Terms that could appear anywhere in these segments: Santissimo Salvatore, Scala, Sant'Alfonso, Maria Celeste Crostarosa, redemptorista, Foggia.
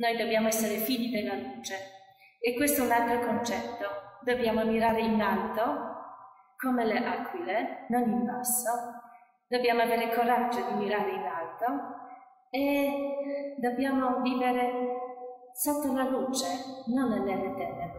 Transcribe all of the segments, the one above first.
Noi dobbiamo essere figli della luce e questo è un altro concetto. Dobbiamo mirare in alto come le aquile, non in basso. Dobbiamo avere coraggio di mirare in alto e dobbiamo vivere sotto la luce, non nelle tenebre.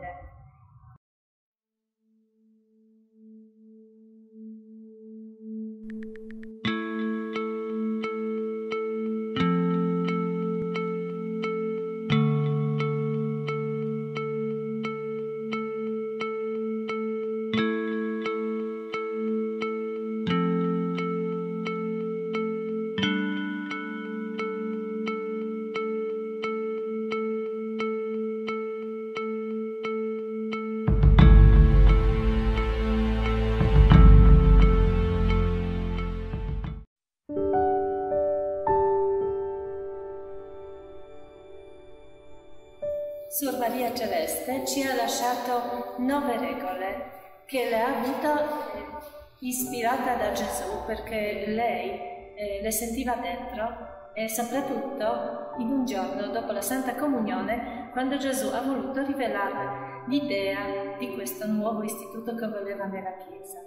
Sor Maria Celeste ci ha lasciato 9 regole che le ha avuto ispirata da Gesù, perché lei le sentiva dentro, e soprattutto in un giorno dopo la Santa Comunione, quando Gesù ha voluto rivelare l'idea di questo nuovo istituto che voleva nella Chiesa.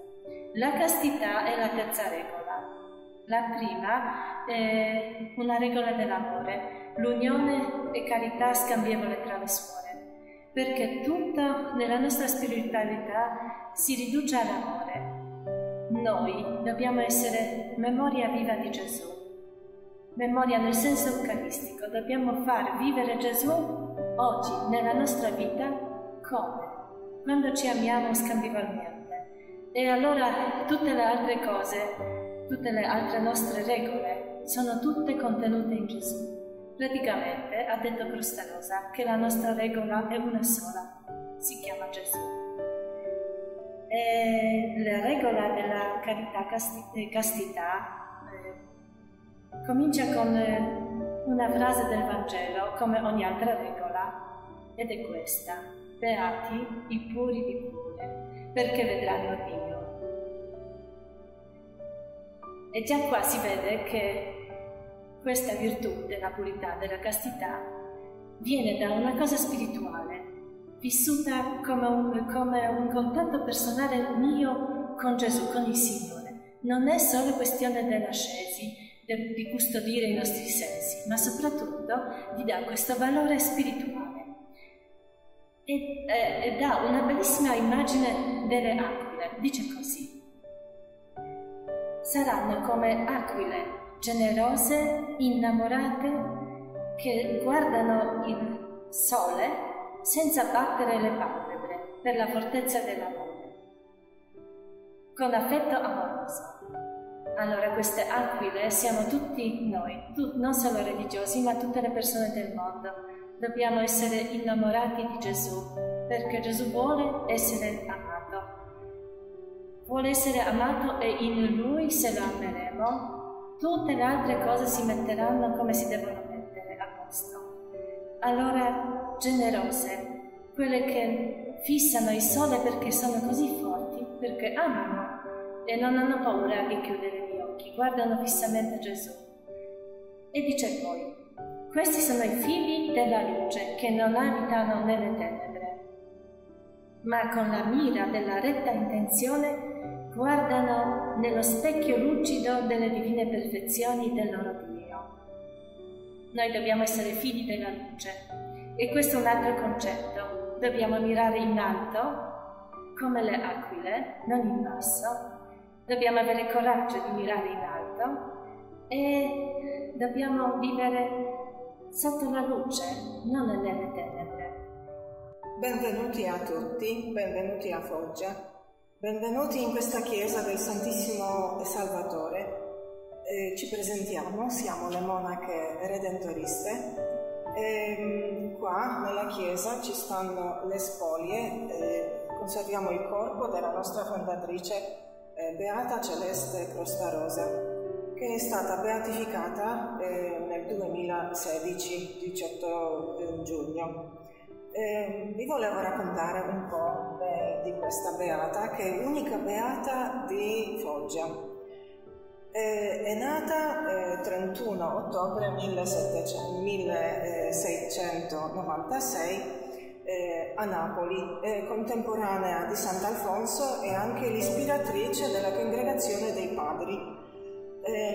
La castità è la terza regola. La prima è una regola dell'amore. L'unione e carità scambievole tra le suore, perché tutto nella nostra spiritualità si riduce all'amore. Noi dobbiamo essere memoria viva di Gesù, memoria nel senso eucaristico. Dobbiamo far vivere Gesù oggi nella nostra vita. Come? Quando ci amiamo scambievolmente. E allora tutte le altre cose, tutte le altre nostre regole sono tutte contenute in Gesù. Praticamente ha detto Crostarosa che la nostra regola è una sola, si chiama Gesù. E la regola della carità castità comincia con una frase del Vangelo, come ogni altra regola, ed è questa: beati i puri di cuore, perché vedranno Dio. E già qua si vede che questa virtù della purità, della castità, viene da una cosa spirituale, vissuta come un contatto personale mio con Gesù, con il Signore. Non è solo questione dell'ascesi, di custodire i nostri sensi, ma soprattutto gli dà questo valore spirituale. E dà una bellissima immagine delle aquile, dice così: saranno come aquile, generose, innamorate, che guardano il sole senza battere le palpebre per la fortezza dell'amore, con affetto amoroso. Allora queste aquile siamo tutti noi, non solo religiosi, ma tutte le persone del mondo. Dobbiamo essere innamorati di Gesù, perché Gesù vuole essere amato. Vuole essere amato e in Lui, se lo ameremo, tutte le altre cose si metteranno come si devono mettere, a posto. Allora, generose, quelle che fissano il sole perché sono così forti, perché amano e non hanno paura di chiudere gli occhi, guardano fissamente Gesù. E dice poi: questi sono i figli della luce, che non abitano nelle tenebre, ma con la mira della retta intenzione guardano nello specchio lucido delle divine perfezioni del loro Dio. Noi dobbiamo essere figli della luce e questo è un altro concetto. Dobbiamo mirare in alto come le aquile, non in basso. Dobbiamo avere coraggio di mirare in alto e dobbiamo vivere sotto la luce, non nelle tenebre. Benvenuti a tutti, benvenuti a Foggia. Benvenuti in questa chiesa del Santissimo Salvatore. Ci presentiamo, siamo le monache redemptoriste. Qua nella chiesa ci stanno le spoglie, conserviamo il corpo della nostra fondatrice Beata Celeste Crostarosa, che è stata beatificata nel 2016, 18 giugno. Vi volevo raccontare un po' di questa beata, che è l'unica beata di Foggia. È nata 31 ottobre 1600, 1896 a Napoli, contemporanea di Sant'Alfonso e anche l'ispiratrice della Congregazione dei Padri.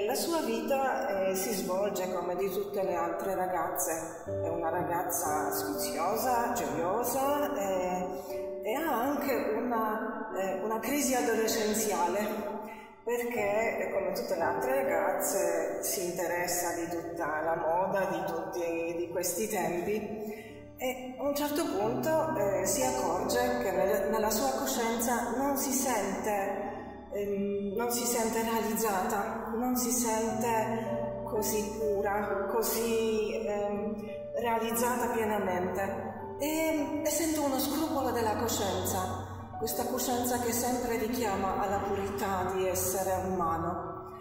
La sua vita si svolge come di tutte le altre ragazze, è una ragazza sfiziosa, gioiosa e ha anche una crisi adolescenziale, perché come tutte le altre ragazze si interessa di tutta la moda di questi tempi, e a un certo punto si accorge che nella sua coscienza non si sente realizzata, non si sente così pura, così realizzata pienamente, e sente uno scrupolo della coscienza. Questa coscienza che sempre richiama alla purità di essere umano,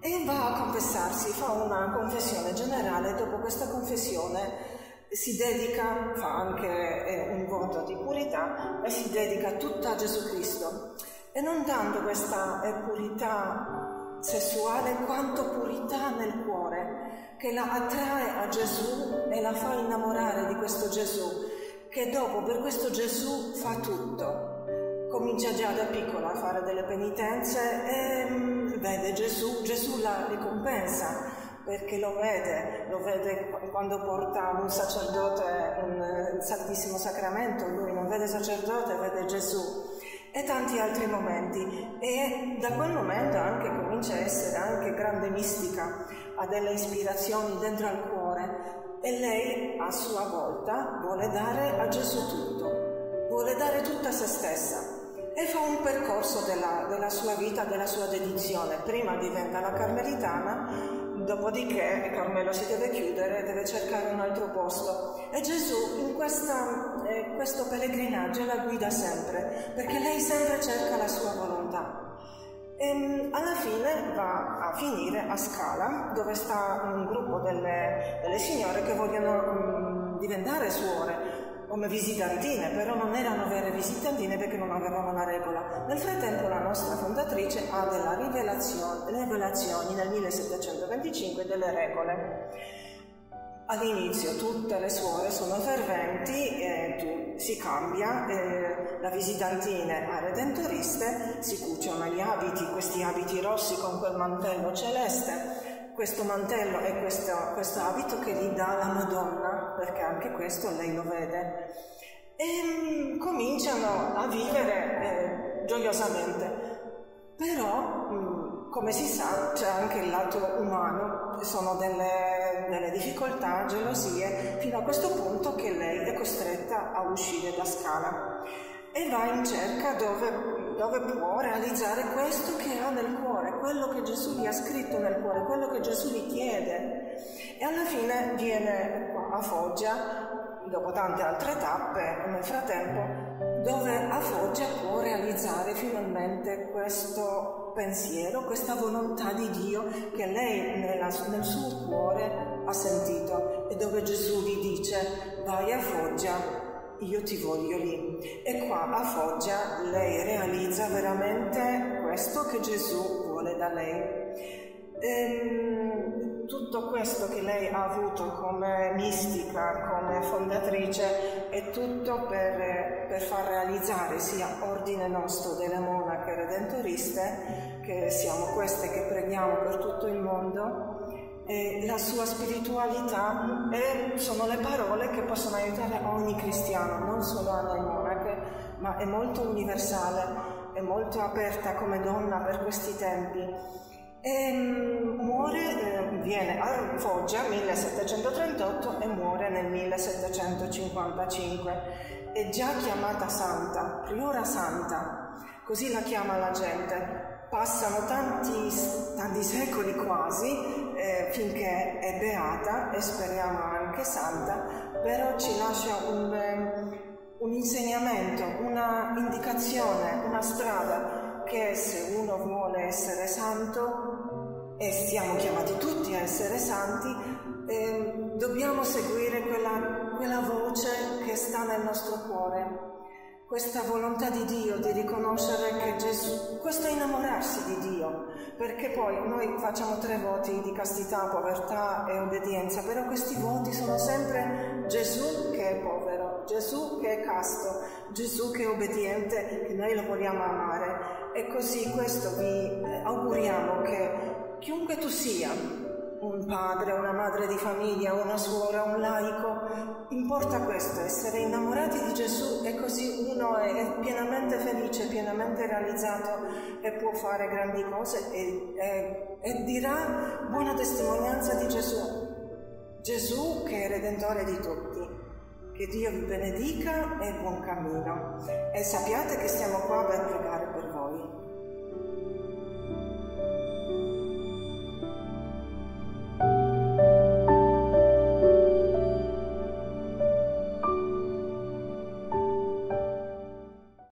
e va a confessarsi, fa una confessione generale. Dopo questa confessione si dedica, fa anche un voto di purità, e si dedica tutta a Gesù Cristo, e non tanto questa purità sessuale quanto purità nel cuore, che la attrae a Gesù e la fa innamorare di questo Gesù, che dopo per questo Gesù fa tutto. Comincia già da piccola a fare delle penitenze e vede Gesù la ricompensa, perché lo vede quando porta un sacerdote, un Santissimo Sacramento, lui non vede sacerdote, vede Gesù, e tanti altri momenti. E da quel momento anche comincia a essere anche grande mistica, ha delle ispirazioni dentro al cuore, e lei a sua volta vuole dare a Gesù tutto, vuole dare tutta se stessa, e fa un percorso della sua vita, della sua dedizione. Prima diventa la Carmelitana, dopodiché Carmelo si deve chiudere, deve cercare un altro posto, e Gesù in questo pellegrinaggio la guida sempre, perché lei sempre cerca la sua volontà. E alla fine va a finire a Scala, dove sta un gruppo delle signore che vogliono diventare suore, come visitantine, però non erano vere visitantine perché non avevano la regola. Nel frattempo la nostra fondatrice ha delle rivelazioni nel 1725 delle regole. All'inizio tutte le suore sono ferventi, si cambia da visitantine a redemptoriste, si cuciono gli abiti, questi abiti rossi con quel mantello celeste. Questo mantello è questo abito che gli dà la Madonna, perché anche questo lei lo vede, e cominciano a vivere gioiosamente. Però, come si sa, c'è anche il lato umano, sono delle difficoltà, gelosie, fino a questo punto che lei è costretta a uscire da Scala e va in cerca dove può realizzare questo che ha nel cuore, quello che Gesù gli ha scritto nel cuore, quello che Gesù gli chiede. E alla fine viene qua a Foggia, dopo tante altre tappe nel frattempo, dove a Foggia può realizzare finalmente questo pensiero, questa volontà di Dio che lei nel suo cuore ha sentito, e dove Gesù gli dice: vai a Foggia, io ti voglio lì. E qua a Foggia lei realizza veramente questo che Gesù vuole da lei. Tutto questo che lei ha avuto come mistica, come fondatrice, è tutto per far realizzare sia ordine nostro delle monache redemptoriste, che siamo queste che preghiamo per tutto il mondo, la sua spiritualità, e sono le parole che possono aiutare ogni cristiano, non solo a noi monache, ma è molto universale, è molto aperta come donna per questi tempi. E muore, viene a Foggia nel 1738 e muore nel 1755. È già chiamata santa, priora santa, così la chiama la gente. Passano tanti secoli quasi finché è beata, e speriamo anche santa, però ci lascia un insegnamento, una indicazione, una strada, che se uno vuole essere santo, e siamo chiamati tutti a essere santi, dobbiamo seguire quella voce che sta nel nostro cuore. Questa volontà di Dio di riconoscere che Gesù, questo è innamorarsi di Dio, perché poi noi facciamo tre voti di castità, povertà e obbedienza, però questi voti sono sempre Gesù che è povero, Gesù che è casto, Gesù che è obbediente, che noi lo vogliamo amare. E così questo vi auguriamo, che chiunque tu sia, un padre, una madre di famiglia, una suora, un laico, importa questo, essere innamorati di Gesù, e così uno è pienamente felice, pienamente realizzato e può fare grandi cose e dirà buona testimonianza di Gesù, Gesù che è Redentore di tutti. Che Dio vi benedica e buon cammino, e sappiate che stiamo qua per pregare.